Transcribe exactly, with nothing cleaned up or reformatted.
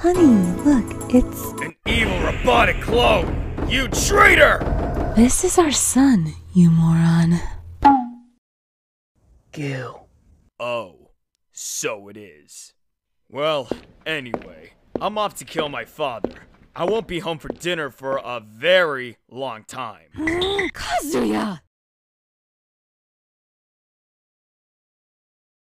Honey, look, it's... an evil robotic clone! You traitor! This is our son, you moron. Goo. Oh, so it is. Well, anyway, I'm off to kill my father. I won't be home for dinner for a very long time. Kazuya!